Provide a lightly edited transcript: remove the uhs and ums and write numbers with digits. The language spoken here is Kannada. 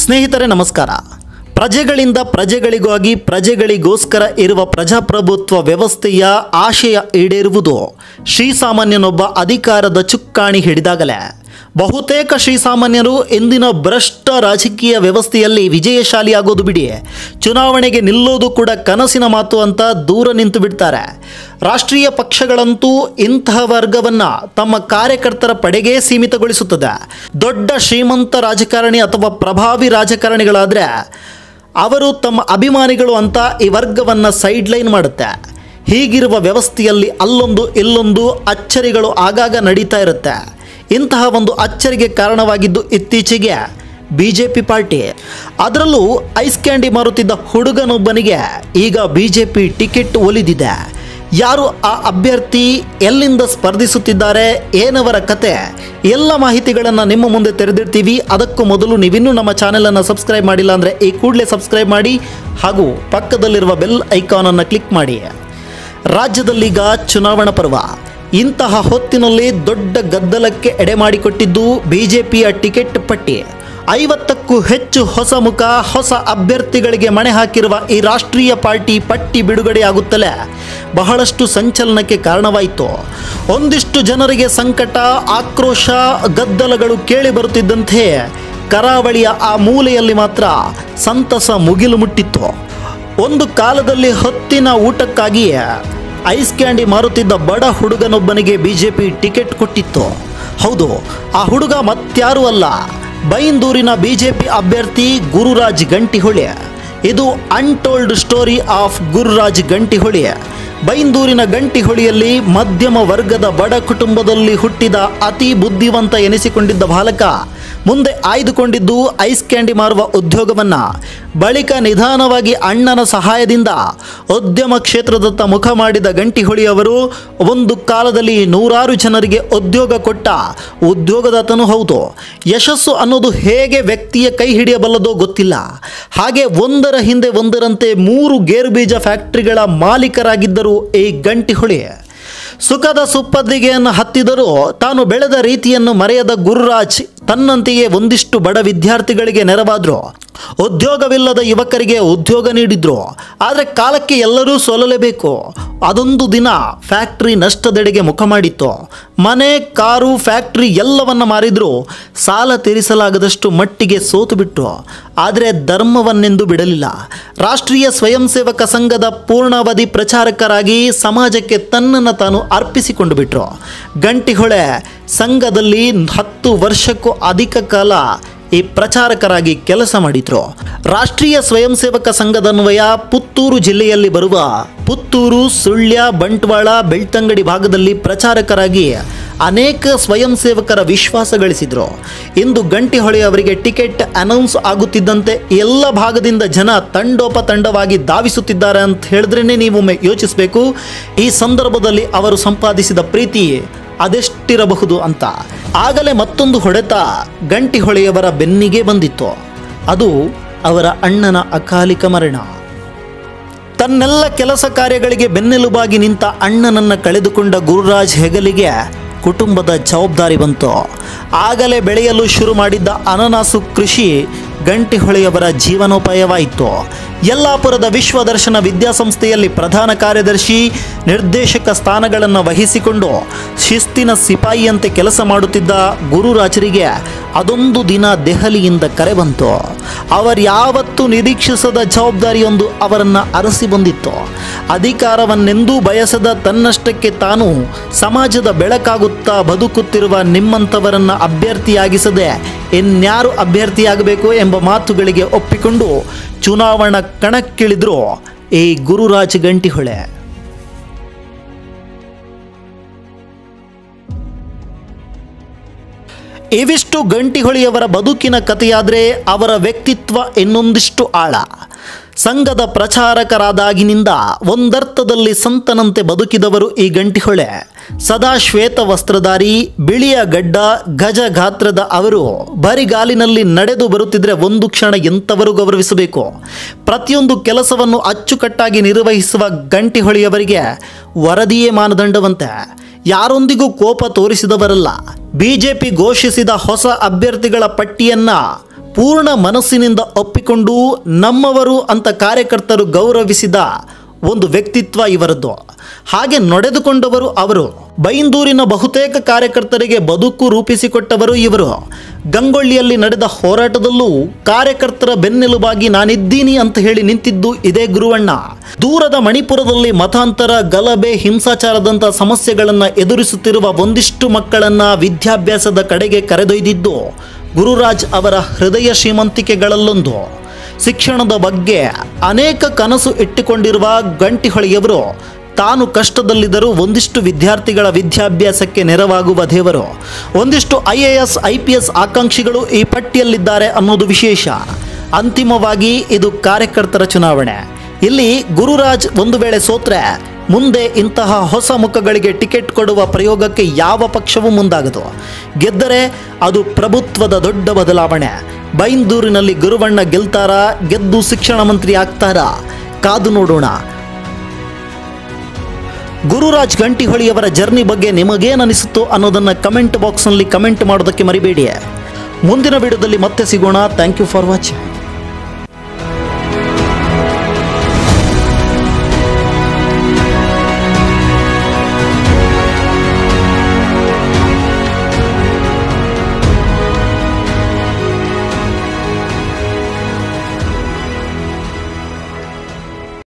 ಸ್ನೇಹಿತರೆ ನಮಸ್ಕಾರ. ಪ್ರಜೆಗಳಿಂದ ಪ್ರಜೆಗಳಿಗಾಗಿ ಪ್ರಜೆಗಳಿಗೋಸ್ಕರ ಇರುವ ಪ್ರಜಾಪ್ರಭುತ್ವ ವ್ಯವಸ್ಥೆಯ ಆಶಯ ಈಡೇರುವುದು ಶ್ರೀಸಾಮಾನ್ಯನೊಬ್ಬ ಅಧಿಕಾರದ ಚುಕ್ಕಾಣಿ ಹಿಡಿದಾಗಲೇ. ಬಹುತೇಕ ಶ್ರೀಸಾಮಾನ್ಯರು ಇಂದಿನ ಭ್ರಷ್ಟ ರಾಜಕೀಯ ವ್ಯವಸ್ಥೆಯಲ್ಲಿ ವಿಜಯಶಾಲಿಯಾಗೋದು ಬಿಡಿ, ಚುನಾವಣೆಗೆ ನಿಲ್ಲೋದು ಕೂಡ ಕನಸಿನ ಮಾತು ಅಂತ ದೂರ ನಿಂತು ಬಿಡ್ತಾರೆ. ರಾಷ್ಟ್ರೀಯ ಪಕ್ಷಗಳಂತೂ ಇಂತಹ ವರ್ಗವನ್ನು ತಮ್ಮ ಕಾರ್ಯಕರ್ತರ ಪಡೆಗೆ ಸೀಮಿತಗೊಳಿಸುತ್ತದೆ. ದೊಡ್ಡ ಶ್ರೀಮಂತ ರಾಜಕಾರಣಿ ಅಥವಾ ಪ್ರಭಾವಿ ರಾಜಕಾರಣಿಗಳಾದರೆ ಅವರು ತಮ್ಮ ಅಭಿಮಾನಿಗಳು ಅಂತ ಈ ವರ್ಗವನ್ನು ಸೈಡ್ಲೈನ್ ಮಾಡುತ್ತೆ. ಹೀಗಿರುವ ವ್ಯವಸ್ಥೆಯಲ್ಲಿ ಅಲ್ಲೊಂದು ಇಲ್ಲೊಂದು ಅಚ್ಚರಿಗಳು ಆಗಾಗ ನಡೀತಾ ಇರುತ್ತೆ. ಇಂತಹ ಒಂದು ಅಚ್ಚರಿಗೆ ಕಾರಣವಾಗಿದ್ದು ಇತ್ತೀಚೆಗೆ ಬಿಜೆಪಿ ಪಾರ್ಟಿ. ಅದರಲ್ಲೂ ಐಸ್ ಕ್ಯಾಂಡಿ ಮಾರುತ್ತಿದ್ದ ಹುಡುಗನೊಬ್ಬನಿಗೆ ಈಗ ಬಿಜೆಪಿ ಟಿಕೆಟ್ ಒಲಿದಿದೆ. ಯಾರು ಆ ಅಭ್ಯರ್ಥಿ, ಎಲ್ಲಿಂದ ಸ್ಪರ್ಧಿಸುತ್ತಿದ್ದಾರೆ, ಏನವರ ಕತೆ, ಎಲ್ಲ ಮಾಹಿತಿಗಳನ್ನು ನಿಮ್ಮ ಮುಂದೆ ತೆರೆದಿಡ್ತೀವಿ. ಅದಕ್ಕೂ ಮೊದಲು ನೀವಿನ್ನೂ ನಮ್ಮ ಚಾನೆಲನ್ನು ಸಬ್ಸ್ಕ್ರೈಬ್ ಮಾಡಿಲ್ಲ ಅಂದರೆ ಈ ಕೂಡಲೇ ಸಬ್ಸ್ಕ್ರೈಬ್ ಮಾಡಿ ಹಾಗೂ ಪಕ್ಕದಲ್ಲಿರುವ ಬೆಲ್ ಐಕಾನನ್ನು ಕ್ಲಿಕ್ ಮಾಡಿ. ರಾಜ್ಯದಲ್ಲೀಗ ಚುನಾವಣಾ ಪರ್ವ. ಇಂತಹ ಹೊತ್ತಿನಲ್ಲಿ ದೊಡ್ಡ ಗದ್ದಲಕ್ಕೆ ಎಡೆ ಮಾಡಿಕೊಟ್ಟಿದ್ದು ಬಿಜೆಪಿಯ ಟಿಕೆಟ್ ಪಟ್ಟಿ. 50ಕ್ಕೂ ಹೆಚ್ಚು ಹೊಸ ಮುಖ, ಹೊಸ ಅಭ್ಯರ್ಥಿಗಳಿಗೆ ಮಣೆ ಹಾಕಿರುವ ಈ ರಾಷ್ಟ್ರೀಯ ಪಾರ್ಟಿ ಪಟ್ಟಿ ಬಿಡುಗಡೆಯಾಗುತ್ತಲೇ ಬಹಳಷ್ಟು ಸಂಚಲನಕ್ಕೆ ಕಾರಣವಾಯಿತು. ಒಂದಿಷ್ಟು ಜನರಿಗೆ ಸಂಕಟ, ಆಕ್ರೋಶ, ಗದ್ದಲಗಳು ಕೇಳಿ ಬರುತ್ತಿದ್ದಂತೆ ಕರಾವಳಿಯ ಆ ಮೂಲೆಯಲ್ಲಿ ಮಾತ್ರ ಸಂತಸ ಮುಗಿಲು ಮುಟ್ಟಿತ್ತು. ಒಂದು ಕಾಲದಲ್ಲಿ ಹೊತ್ತಿನ ಊಟಕ್ಕಾಗಿಯೇ ಐಸ್ ಕ್ಯಾಂಡಿ ಮಾರುತ್ತಿದ್ದ ಬಡ ಹುಡುಗನೊಬ್ಬನಿಗೆ ಬಿಜೆಪಿ ಟಿಕೆಟ್ ಕೊಟ್ಟಿತ್ತು. ಹೌದು, ಆ ಹುಡುಗ ಮತ್ಯಾರೂ ಅಲ್ಲ, ಬೈಂದೂರಿನ ಬಿಜೆಪಿ ಅಭ್ಯರ್ಥಿ ಗುರುರಾಜ್ ಗಂಟಿಹೊಳೆ. ಇದು untold story of Gururaj Gantihole. ಬೈಂದೂರಿನ ಗಂಟಿಹೊಳೆಯಲ್ಲಿ ಮಧ್ಯಮ ವರ್ಗದ ಬಡ ಕುಟುಂಬದಲ್ಲಿ ಹುಟ್ಟಿದ ಅತಿ ಬುದ್ಧಿವಂತ ಎನಿಸಿಕೊಂಡಿದ್ದ ಬಾಲಕ ಮುಂದೆ ಆಯ್ದುಕೊಂಡಿದ್ದು ಐಸ್ ಕ್ಯಾಂಡಿ ಮಾರುವ ಉದ್ಯೋಗವನ್ನು. ಬಳಿಕ ನಿಧಾನವಾಗಿ ಅಣ್ಣನ ಸಹಾಯದಿಂದ ಉದ್ಯಮ ಕ್ಷೇತ್ರದತ್ತ ಮುಖ ಮಾಡಿದ ಗಂಟಿಹೊಳೆಯವರು ಒಂದು ಕಾಲದಲ್ಲಿ ನೂರಾರು ಜನರಿಗೆ ಉದ್ಯೋಗ ಕೊಟ್ಟ ಉದ್ಯೋಗದಾತನೂ ಹೌದು. ಯಶಸ್ಸು ಅನ್ನೋದು ಹೇಗೆ ವ್ಯಕ್ತಿಯ ಕೈ ಹಿಡಿಯಬಲ್ಲದೋ ಗೊತ್ತಿಲ್ಲ. ಹಾಗೆ ಒಂದರ ಹಿಂದೆ ಒಂದರಂತೆ 3 ಗೇರು ಬೀಜ ಫ್ಯಾಕ್ಟರಿಗಳ ಮಾಲೀಕರಾಗಿದ್ದರು ಈ ಗಂಟಿಹೊಳೆ. ಸುಖದ ಸುಪ್ಪದಿಗೆಯನ್ನು ಹತ್ತಿದರೂ ತಾನು ಬೆಳೆದ ರೀತಿಯನ್ನು ಮರೆಯದ ಗುರುರಾಜ್ ತನ್ನಂತೆಯೇ ಒಂದಿಷ್ಟು ಬಡ ವಿದ್ಯಾರ್ಥಿಗಳಿಗೆ ನೆರವಾದರು. ಉದ್ಯೋಗವಿಲ್ಲದ ಯುವಕರಿಗೆ ಉದ್ಯೋಗ ನೀಡಿದ್ರು. ಆದರೆ ಕಾಲಕ್ಕೆ ಎಲ್ಲರೂ ಸೋಲಲೇಬೇಕು. ಅದೊಂದು ದಿನ ಫ್ಯಾಕ್ಟ್ರಿ ನಷ್ಟದೆಡೆಗೆ ಮುಖ ಮಾಡಿತ್ತು. ಮನೆ, ಕಾರು, ಫ್ಯಾಕ್ಟ್ರಿ ಎಲ್ಲವನ್ನು ಮಾರಿದ್ರು. ಸಾಲ ತೀರಿಸಲಾಗದಷ್ಟು ಮಟ್ಟಿಗೆ ಸೋತು ಬಿಟ್ಟರು. ಆದರೆ ಧರ್ಮವನ್ನೆಂದು ಬಿಡಲಿಲ್ಲ. ರಾಷ್ಟ್ರೀಯ ಸ್ವಯಂ ಸೇವಕ ಸಂಘದ ಪೂರ್ಣಾವಧಿ ಪ್ರಚಾರಕರಾಗಿ ಸಮಾಜಕ್ಕೆ ತನ್ನನ್ನು ತಾನು ಅರ್ಪಿಸಿಕೊಂಡು ಬಿಟ್ಟರು. ಗಂಟಿಹೊಳೆ ಸಂಘದಲ್ಲಿ 10 ವರ್ಷಕ್ಕೂ ಅಧಿಕ ಕಾಲ ಈ ಪ್ರಚಾರಕರಾಗಿ ಕೆಲಸ ಮಾಡಿದ್ರು. ರಾಷ್ಟ್ರೀಯ ಸ್ವಯಂ ಸೇವಕ ಸಂಘದನ್ವಯ ಪುತ್ತೂರು ಜಿಲ್ಲೆಯಲ್ಲಿ ಬರುವ ಪುತ್ತೂರು, ಸುಳ್ಯ, ಬಂಟ್ವಾಳ, ಬೆಳ್ತಂಗಡಿ ಭಾಗದಲ್ಲಿ ಪ್ರಚಾರಕರಾಗಿ ಅನೇಕ ಸ್ವಯಂ ಸೇವಕರ ವಿಶ್ವಾಸ ಗಳಿಸಿದರು. ಇಂದು ಗಂಟಿಹೊಳೆ ಅವರಿಗೆ ಟಿಕೆಟ್ ಅನೌನ್ಸ್ ಆಗುತ್ತಿದ್ದಂತೆ ಎಲ್ಲ ಭಾಗದಿಂದ ಜನ ತಂಡೋಪತಂಡವಾಗಿ ಧಾವಿಸುತ್ತಿದ್ದಾರೆ ಅಂತ ಹೇಳಿದ್ರೇ ನೀವೊಮ್ಮೆ ಯೋಚಿಸಬೇಕು. ಈ ಸಂದರ್ಭದಲ್ಲಿ ಅವರು ಸಂಪಾದಿಸಿದ ಪ್ರೀತಿ ಅದೆಷ್ಟಿರಬಹುದು ಅಂತ. ಆಗಲೇ ಮತ್ತೊಂದು ಹೊಡೆತ ಗಂಟಿಹೊಳೆಯವರ ಬೆನ್ನಿಗೆ ಬಂದಿತ್ತು. ಅದು ಅವರ ಅಣ್ಣನ ಅಕಾಲಿಕ ಮರಣ. ತನ್ನೆಲ್ಲ ಕೆಲಸ ಕಾರ್ಯಗಳಿಗೆ ಬೆನ್ನೆಲುಬಾಗಿ ನಿಂತ ಅಣ್ಣನನ್ನು ಕಳೆದುಕೊಂಡ ಗುರುರಾಜ್ ಹೆಗಲಿಗೆ ಕುಟುಂಬದ ಜವಾಬ್ದಾರಿ ಬಂತು. ಆಗಲೇ ಬೆಳೆಯಲು ಶುರು ಮಾಡಿದ್ದ ಅನನಾಸು ಕೃಷಿ ಗಂಟಿಹೊಳೆಯವರ ಜೀವನೋಪಾಯವಾಯಿತು. ಯಲ್ಲಾಪುರದ ವಿಶ್ವದರ್ಶನ ವಿದ್ಯಾಸಂಸ್ಥೆಯಲ್ಲಿ ಪ್ರಧಾನ ಕಾರ್ಯದರ್ಶಿ, ನಿರ್ದೇಶಕ ಸ್ಥಾನಗಳನ್ನು ವಹಿಸಿಕೊಂಡು ಶಿಸ್ತಿನ ಸಿಪಾಯಿಯಂತೆ ಕೆಲಸ ಮಾಡುತ್ತಿದ್ದ ಗುರುರಾಜರಿಗೆ ಅದೊಂದು ದಿನ ದೆಹಲಿಯಿಂದ ಕರೆ ಬಂತು. ಅವರ್ಯಾವತ್ತೂ ನಿರೀಕ್ಷಿಸದ ಜವಾಬ್ದಾರಿಯೊಂದು ಅವರನ್ನು ಅರಸಿ ಬಂದಿತ್ತು. ಅಧಿಕಾರವನ್ನೆಂದೂ ಬಯಸದ ತನ್ನಷ್ಟಕ್ಕೆ ತಾನು ಸಮಾಜದ ಬೆಳಕಾಗುತ್ತಾ ಬದುಕುತ್ತಿರುವ ನಿಮ್ಮಂಥವರನ್ನು ಅಭ್ಯರ್ಥಿಯಾಗಿಸದೆ ಇನ್ಯಾರು ಅಭ್ಯರ್ಥಿಯಾಗಬೇಕು ಎಂಬ ಮಾತುಗಳಿಗೆ ಒಪ್ಪಿಕೊಂಡು ಚುನಾವಣಾ ಕಣಕ್ಕಿಳಿದ್ರು ಈ ಗುರುರಾಜ್ ಗಂಟಿಹೊಳೆ. ಇವಿಷ್ಟು ಗಂಟಿಹೊಳೆಯವರ ಬದುಕಿನ ಕಥೆಯಾದರೆ ಅವರ ವ್ಯಕ್ತಿತ್ವ ಇನ್ನೊಂದಿಷ್ಟು ಆಳ. ಸಂಘದ ಪ್ರಚಾರಕರಾದಾಗಿನಿಂದ ಒಂದರ್ಥದಲ್ಲಿ ಸಂತನಂತೆ ಬದುಕಿದವರು ಈ ಗಂಟಿಹೊಳೆ. ಸದಾ ಶ್ವೇತ ವಸ್ತ್ರಧಾರಿ, ಬಿಳಿಯ ಗಡ್ಡ, ಗಜ ಗಾತ್ರದ ಅವರು ಬರಿಗಾಲಿನಲ್ಲಿ ನಡೆದು ಬರುತ್ತಿದ್ದರೆ ಒಂದು ಕ್ಷಣ ಎಂಥವರು ಗೌರವಿಸಬೇಕು. ಪ್ರತಿಯೊಂದು ಕೆಲಸವನ್ನು ಅಚ್ಚುಕಟ್ಟಾಗಿ ನಿರ್ವಹಿಸುವ ಗಂಟಿಹೊಳೆಯವರಿಗೆ ವರದಿಯೇ ಮಾನದಂಡವಂತೆ. ಯಾರೊಂದಿಗೂ ಕೋಪ ತೋರಿಸಿದವರಲ್ಲ. ಬಿಜೆಪಿ ಘೋಷಿಸಿದ ಹೊಸ ಅಭ್ಯರ್ಥಿಗಳ ಪಟ್ಟಿಯನ್ನು ಪೂರ್ಣ ಮನಸ್ಸಿನಿಂದ ಒಪ್ಪಿಕೊಂಡು ನಮ್ಮವರು ಅಂತ ಕಾರ್ಯಕರ್ತರು ಗೌರವಿಸಿದ ಒಂದು ವ್ಯಕ್ತಿತ್ವ ಇವರದ್ದು. ಹಾಗೆ ನಡೆದುಕೊಂಡವರು ಅವರು. ಬೈಂದೂರಿನ ಬಹುತೇಕ ಕಾರ್ಯಕರ್ತರಿಗೆ ಬದುಕು ರೂಪಿಸಿಕೊಟ್ಟವರು ಇವರು. ಗಂಗೊಳ್ಳಿಯಲ್ಲಿ ನಡೆದ ಹೋರಾಟದಲ್ಲೂ ಕಾರ್ಯಕರ್ತರ ಬೆನ್ನೆಲುಬಾಗಿ ನಾನಿದ್ದೀನಿ ಅಂತ ಹೇಳಿ ನಿಂತಿದ್ದು ಇದೇ ಗುರುವಣ್ಣ. ದೂರದ ಮಣಿಪುರದಲ್ಲಿ ಮತಾಂತರ, ಗಲಭೆ, ಹಿಂಸಾಚಾರದಂಥ ಸಮಸ್ಯೆಗಳನ್ನು ಎದುರಿಸುತ್ತಿರುವ ಒಂದಿಷ್ಟು ಮಕ್ಕಳನ್ನು ವಿದ್ಯಾಭ್ಯಾಸದ ಕಡೆಗೆ ಕರೆದೊಯ್ದಿದ್ದು ಗುರುರಾಜ್ ಅವರ ಹೃದಯ ಶ್ರೀಮಂತಿಕೆಗಳಲ್ಲೊಂದು. ಶಿಕ್ಷಣದ ಬಗ್ಗೆ ಅನೇಕ ಕನಸು ಇಟ್ಟುಕೊಂಡಿರುವ ಗಂಟಿಹೊಳೆಯವರು ತಾನು ಕಷ್ಟದಲ್ಲಿದ್ದರೂ ಒಂದಿಷ್ಟು ವಿದ್ಯಾರ್ಥಿಗಳ ವಿದ್ಯಾಭ್ಯಾಸಕ್ಕೆ ನೆರವಾಗುವ ದೇವರು. ಒಂದಿಷ್ಟು IAS IPS ಆಕಾಂಕ್ಷಿಗಳು ಈ ಪಟ್ಟಿಯಲ್ಲಿದ್ದಾರೆ ಅನ್ನೋದು ವಿಶೇಷ. ಅಂತಿಮವಾಗಿ ಇದು ಕಾರ್ಯಕರ್ತರ ಚುನಾವಣೆ. ಇಲ್ಲಿ ಗುರುರಾಜ್ ಒಂದು ವೇಳೆ ಸೋತ್ರೆ ಮುಂದೆ ಇಂತಹ ಹೊಸ ಮುಖಗಳಿಗೆ ಟಿಕೆಟ್ ಕೊಡುವ ಪ್ರಯೋಗಕ್ಕೆ ಯಾವ ಪಕ್ಷವೂ ಮುಂದಾಗದು. ಗೆದ್ದರೆ ಅದು ಪ್ರಭುತ್ವದ ದೊಡ್ಡ ಬದಲಾವಣೆ. ಬೈಂದೂರಿನಲ್ಲಿ ಗುರುವಣ್ಣ ಗೆಲ್ತಾರಾ, ಗೆದ್ದು ಶಿಕ್ಷಣ ಮಂತ್ರಿ ಆಗ್ತಾರಾ? ಕಾದು ನೋಡೋಣ. ಗುರುರಾಜ್ ಗಂಟಿಹೊಳಿಯವರ ಜರ್ನಿ ಬಗ್ಗೆ ನಿಮಗೇನಿಸಿತು ಅನ್ನೋದನ್ನು ಕಮೆಂಟ್ ಬಾಕ್ಸ್ನಲ್ಲಿ ಕಮೆಂಟ್ ಮಾಡೋದಕ್ಕೆ ಮರಿಬೇಡಿ. ಮುಂದಿನ ವಿಡಿಯೋದಲ್ಲಿ ಮತ್ತೆ ಸಿಗೋಣ. Thank you for watching.